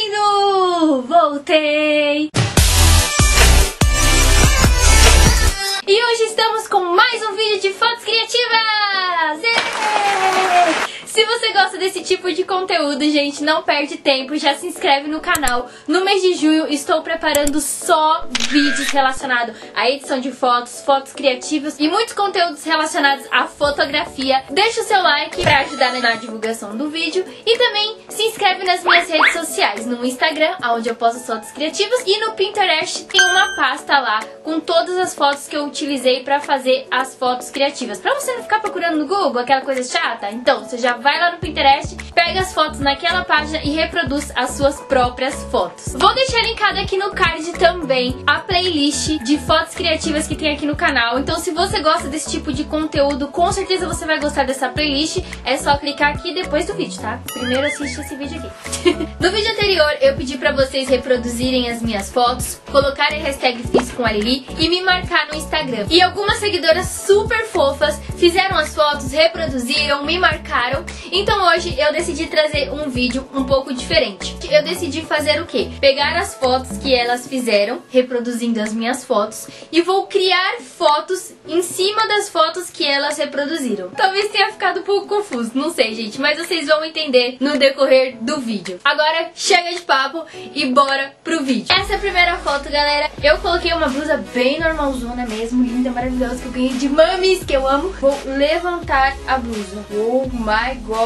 bem-vindo! Voltei! E hoje estamos com mais um vídeo de fotos criativas! Yeah! Se você gosta desse tipo de conteúdo, gente, não perde tempo, já se inscreve no canal. No mês de junho estou preparando só vídeos relacionados à edição de fotos, fotos criativas e muitos conteúdos relacionados à fotografia. Deixa o seu like pra ajudar na divulgação do vídeo e também se inscreve nas minhas redes sociais, no Instagram, onde eu posto fotos criativas, e no Pinterest tem uma pasta lá com todas as fotos que eu utilizei pra fazer as fotos criativas. Pra você não ficar procurando no Google, aquela coisa chata, então você já vai lá no Pinterest, pega as fotos naquela página e reproduz as suas próprias fotos. Vou deixar linkado aqui no card também a playlist de fotos criativas que tem aqui no canal. Então, se você gosta desse tipo de conteúdo, com certeza você vai gostar dessa playlist. É só clicar aqui depois do vídeo, tá? Primeiro assiste esse vídeo aqui. No vídeo anterior, eu pedi pra vocês reproduzirem as minhas fotos, colocarem a hashtag FizComAlili e me marcar no Instagram. E algumas seguidoras super fofas fizeram as fotos, reproduziram, me marcaram. Então hoje eu decidi trazer um vídeo um pouco diferente. Eu decidi fazer o quê? Pegar as fotos que elas fizeram, reproduzindo as minhas fotos, e vou criar fotos em cima das fotos que elas reproduziram. Talvez tenha ficado um pouco confuso, não sei, gente, mas vocês vão entender no decorrer do vídeo. Agora chega de papo e bora pro vídeo. Essa é a primeira foto, galera. Eu coloquei uma blusa bem normalzona mesmo, linda, maravilhosa, que eu ganhei de mamis, que eu amo. Vou levantar a blusa. Oh my God!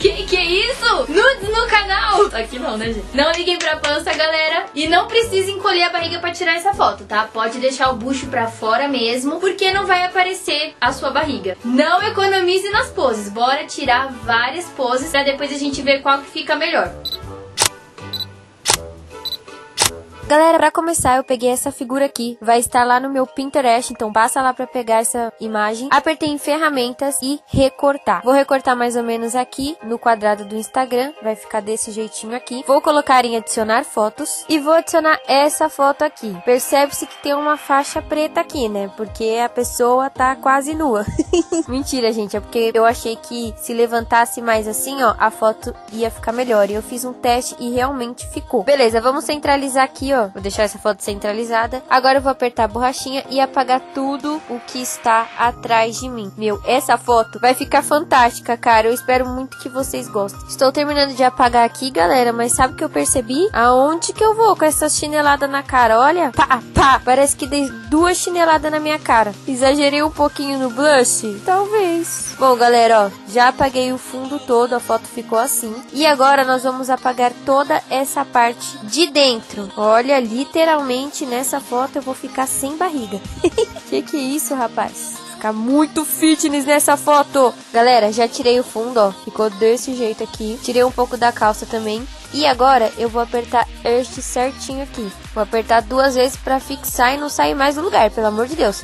Que isso? Nudes no canal? Aqui não, né, gente? Não liguem pra pança, galera. E não precisa encolher a barriga pra tirar essa foto, tá? Pode deixar o bucho pra fora mesmo, porque não vai aparecer a sua barriga. Não economize nas poses. Bora tirar várias poses pra depois a gente ver qual que fica melhor. Galera, pra começar eu peguei essa figura aqui, vai estar lá no meu Pinterest, então passa lá pra pegar essa imagem. Apertei em ferramentas e recortar. Vou recortar mais ou menos aqui no quadrado do Instagram, vai ficar desse jeitinho aqui. Vou colocar em adicionar fotos e vou adicionar essa foto aqui. Percebe-se que tem uma faixa preta aqui, né, porque a pessoa tá quase nua. Mentira, gente, é porque eu achei que se levantasse mais assim, ó, a foto ia ficar melhor. E eu fiz um teste e realmente ficou. Beleza, vamos centralizar aqui, ó. Vou deixar essa foto centralizada. Agora eu vou apertar a borrachinha e apagar tudo o que está atrás de mim. Meu, essa foto vai ficar fantástica, cara. Eu espero muito que vocês gostem. Estou terminando de apagar aqui, galera, mas sabe o que eu percebi? Aonde que eu vou com essa chinelada na cara? Olha, pá, pá. Parece que dei duas chineladas na minha cara. Exagerei um pouquinho no blush? Talvez. Bom, galera, ó, já apaguei o fundo todo, a foto ficou assim. E agora nós vamos apagar toda essa parte de dentro. Olha. Olha, literalmente nessa foto eu vou ficar sem barriga. Que é isso, rapaz? Ficar muito fitness nessa foto. Galera, já tirei o fundo, ó. Ficou desse jeito aqui. Tirei um pouco da calça também. E agora eu vou apertar este certinho aqui. Vou apertar duas vezes pra fixar e não sair mais do lugar, pelo amor de Deus.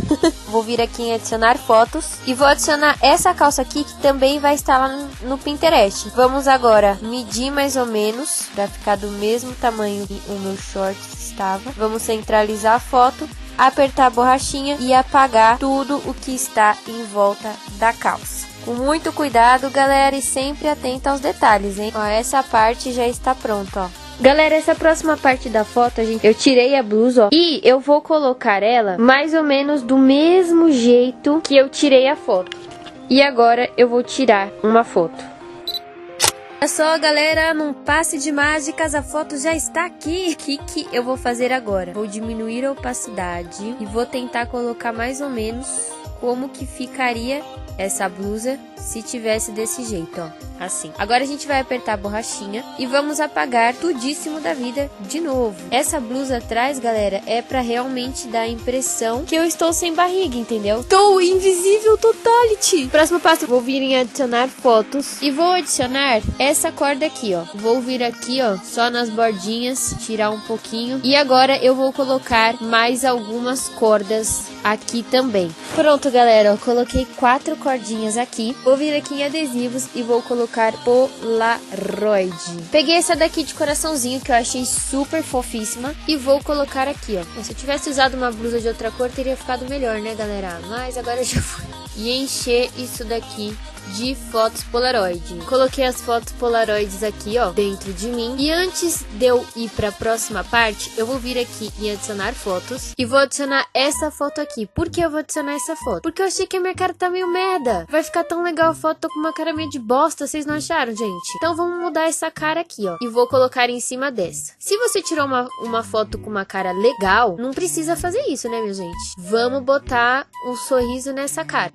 Vou vir aqui em adicionar fotos e vou adicionar essa calça aqui, que também vai estar lá no Pinterest. Vamos agora medir mais ou menos pra ficar do mesmo tamanho que o meu short estava. Vamos centralizar a foto, apertar a borrachinha e apagar tudo o que está em volta da calça. Com muito cuidado, galera, e sempre atenta aos detalhes, hein? Ó, essa parte já está pronta, ó. Galera, essa próxima parte da foto, gente, eu tirei a blusa, ó, e eu vou colocar ela mais ou menos do mesmo jeito que eu tirei a foto. E agora eu vou tirar uma foto. Olha só, galera, num passe de mágicas, a foto já está aqui. O que eu vou fazer agora? Vou diminuir a opacidade e vou tentar colocar mais ou menos como que ficaria essa blusa se tivesse desse jeito, ó, assim. Agora a gente vai apertar a borrachinha e vamos apagar tudíssimo da vida de novo. Essa blusa atrás, galera, é pra realmente dar a impressão que eu estou sem barriga, entendeu? Estou invisível totality! Próximo passo, vou vir em adicionar fotos e vou adicionar essa corda aqui, ó. Vou vir aqui, ó, só nas bordinhas, tirar um pouquinho. E agora eu vou colocar mais algumas cordas aqui também. Pronto, galera, ó, coloquei 4 cordinhas aqui. Vou vir aqui em adesivos e vou colocar Polaroid. Peguei essa daqui de coraçãozinho, que eu achei super fofíssima, e vou colocar aqui, ó. Se eu tivesse usado uma blusa de outra cor, teria ficado melhor, né, galera? Mas agora já foi. e encher isso daqui de fotos Polaroid. Coloquei as fotos Polaroids aqui, ó, dentro de mim. E antes de eu ir para a próxima parte, eu vou vir aqui em adicionar fotos e vou adicionar essa foto aqui. Por que eu vou adicionar essa foto? Porque eu achei que a minha cara tá meio merda. Vai ficar tão legal a foto, tô com uma cara meio de bosta, vocês não acharam, gente? Então vamos mudar essa cara aqui, ó, e vou colocar em cima dessa. Se você tirou uma foto com uma cara legal, não precisa fazer isso, né, minha gente? Vamos botar um sorriso nessa cara.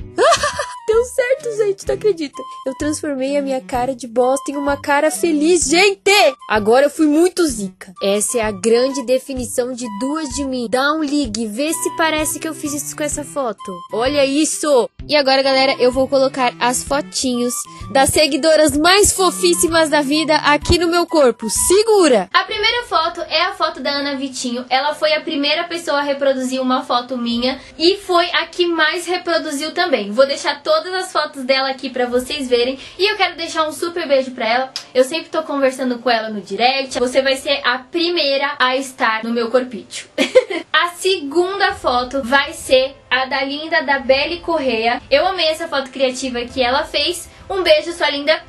Deu certo, gente, não acredita. Eu transformei a minha cara de bosta em uma cara feliz, gente. Agora eu fui muito zica. Essa é a grande definição de duas de mim. Dá um ligue, vê se parece que eu fiz isso com essa foto. Olha isso! E agora, galera, eu vou colocar as fotinhos das seguidoras mais fofíssimas da vida aqui no meu corpo. Segura! A primeira foto é a foto da Ana Vitinho. Ela foi a primeira pessoa a reproduzir uma foto minha e foi a que mais reproduziu também. Vou deixar todas as fotos dela aqui pra vocês verem. E eu quero deixar um super beijo pra ela. Eu sempre tô conversando com ela no direct. Você vai ser a primeira a estar no meu corpício. A segunda foto vai ser a da linda da Belle Correia. Eu amei essa foto criativa que ela fez. Um beijo, sua linda.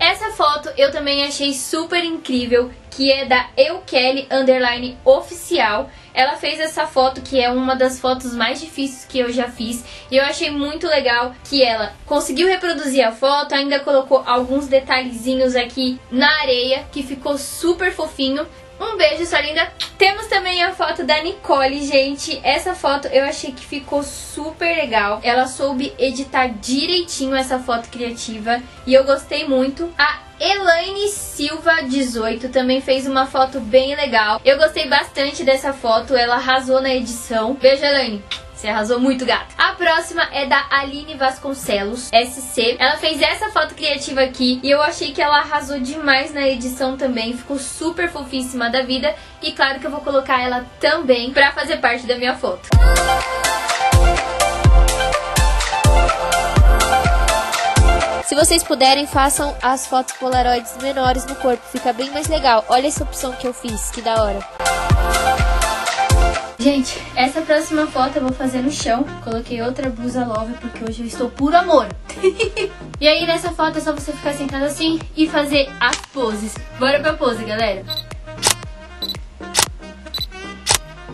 Essa foto eu também achei super incrível, que é da eukelly_oficial. Ela fez essa foto, que é uma das fotos mais difíceis que eu já fiz. E eu achei muito legal que ela conseguiu reproduzir a foto, ainda colocou alguns detalhezinhos aqui na areia, que ficou super fofinho. Um beijo, sua linda. Temos também a foto da Nicole, gente. Essa foto eu achei que ficou super legal. Ela soube editar direitinho essa foto criativa e eu gostei muito. A Elaine Silva 18 também fez uma foto bem legal. Eu gostei bastante dessa foto, ela arrasou na edição. Beijo, Elaine. Você arrasou muito, gato. A próxima é da Aline Vasconcelos, SC. Ela fez essa foto criativa aqui e eu achei que ela arrasou demais na edição também. Ficou super fofíssima da vida. E claro que eu vou colocar ela também pra fazer parte da minha foto. Se vocês puderem, façam as fotos Polaroids menores no corpo. Fica bem mais legal. Olha essa opção que eu fiz, que da hora. Gente, essa próxima foto eu vou fazer no chão. Coloquei outra blusa love porque hoje eu estou puro amor. E aí nessa foto é só você ficar sentado assim e fazer as poses. Bora pra pose, galera.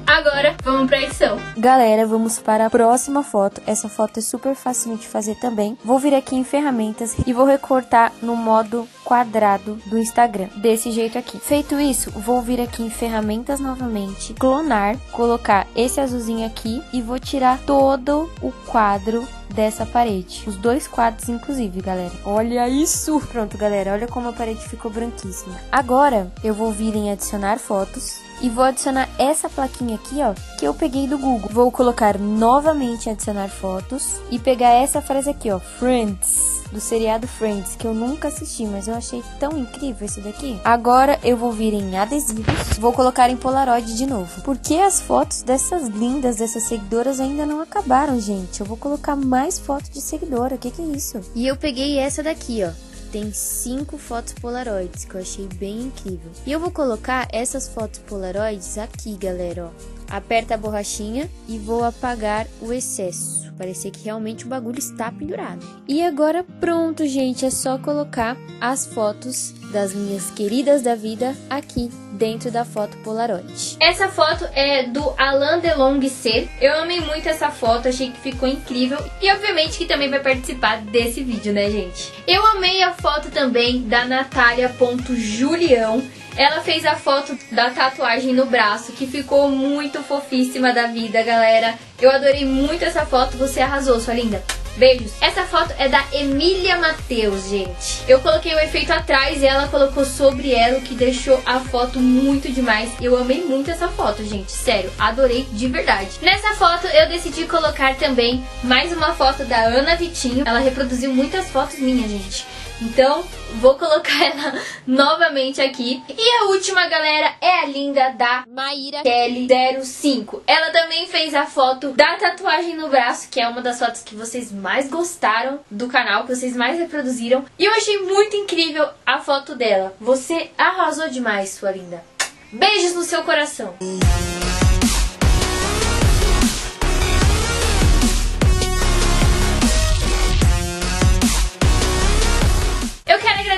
Agora, vamos pra edição. Galera, vamos para a próxima foto. Essa foto é super facinho de fazer também. Vou vir aqui em ferramentas e vou recortar no modo quadrado do Instagram, desse jeito aqui. Feito isso, vou vir aqui em ferramentas novamente, clonar, colocar esse azulzinho aqui e vou tirar todo o quadro dessa parede, os dois quadros inclusive, galera. Olha isso! Pronto, galera, olha como a parede ficou branquíssima. Agora, eu vou vir em adicionar fotos e vou adicionar essa plaquinha aqui, ó, que eu peguei do Google. Vou colocar novamente em adicionar fotos e pegar essa frase aqui, ó, Friends, do seriado Friends, que eu nunca assisti, mas eu achei tão incrível isso daqui. Agora eu vou vir em adesivos, vou colocar em Polaroid de novo, porque as fotos dessas lindas, dessas seguidoras ainda não acabaram, gente. Eu vou colocar mais fotos de seguidora, que é isso? E eu peguei essa daqui, ó. Tem 5 fotos Polaroids, que eu achei bem incrível. E eu vou colocar essas fotos Polaroids aqui, galera, ó. Aperta a borrachinha e vou apagar o excesso. Parecia que realmente o bagulho está pendurado. E agora pronto, gente. É só colocar as fotos das minhas queridas da vida aqui dentro da foto Polaroid. Essa foto é do Alain Delong C. Eu amei muito essa foto, achei que ficou incrível. E obviamente que também vai participar desse vídeo, né, gente? Eu amei a foto também da Natalia.Julião. Ela fez a foto da tatuagem no braço, que ficou muito fofíssima da vida, galera. Eu adorei muito essa foto, você arrasou, sua linda. Beijos. Essa foto é da Emília Matheus, gente. Eu coloquei o efeito atrás e ela colocou sobre ela, o que deixou a foto muito demais. Eu amei muito essa foto, gente. Sério, adorei de verdade. Nessa foto eu decidi colocar também mais uma foto da Ana Vitinho. Ela reproduziu muitas fotos minhas, gente. Então, vou colocar ela novamente aqui. E a última, galera, é a linda da Maíra Kelly 05. Ela também fez a foto da tatuagem no braço, que é uma das fotos que vocês mais gostaram do canal, que vocês mais reproduziram. E eu achei muito incrível a foto dela. Você arrasou demais, sua linda. Beijos no seu coração.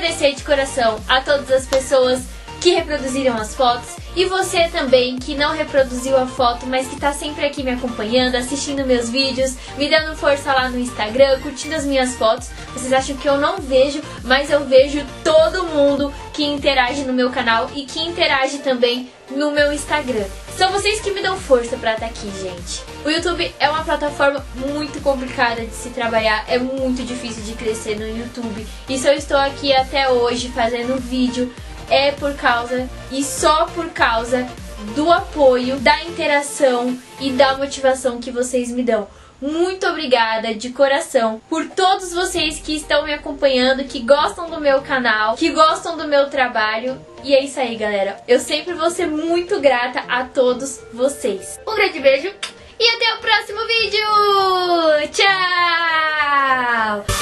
agradecer de coração a todas as pessoas que reproduziram as fotos e você também que não reproduziu a foto, mas que tá sempre aqui me acompanhando, assistindo meus vídeos, me dando força lá no Instagram, curtindo as minhas fotos. Vocês acham que eu não vejo, mas eu vejo todo mundo que interage no meu canal e que interage também no meu Instagram. São vocês que me dão força pra estar aqui, gente. O YouTube é uma plataforma muito complicada de se trabalhar, é muito difícil de crescer no YouTube. E se eu estou aqui até hoje fazendo vídeo, é por causa e só por causa do apoio, da interação e da motivação que vocês me dão. Muito obrigada de coração por todos vocês que estão me acompanhando, que gostam do meu canal, que gostam do meu trabalho. E é isso aí, galera. Eu sempre vou ser muito grata a todos vocês. Um grande beijo e até o próximo vídeo! Tchau!